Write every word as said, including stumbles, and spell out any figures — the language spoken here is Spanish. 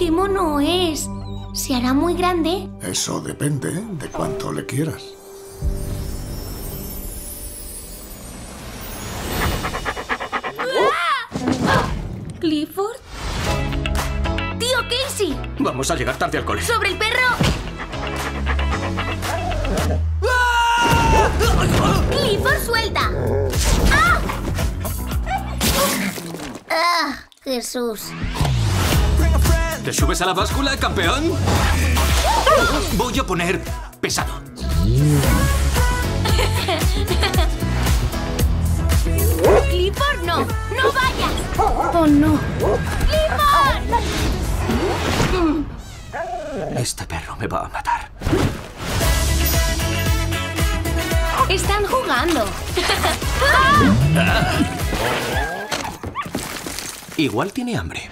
qué mono es. ¿Se hará muy grande? Eso depende de cuánto le quieras. ¿Clifford? ¡Tío Casey! Vamos a llegar tarde al cole. ¡Sobre el perro! ¡Clifford, suelta! ¡Ah! ¡Ah, Jesús! ¿Te subes a la báscula, campeón? Voy a poner pesado. ¡Clifford, no! ¡No vayas! ¡Oh, no! ¡Clifford! Este perro me va a matar. Están jugando. Igual tiene hambre.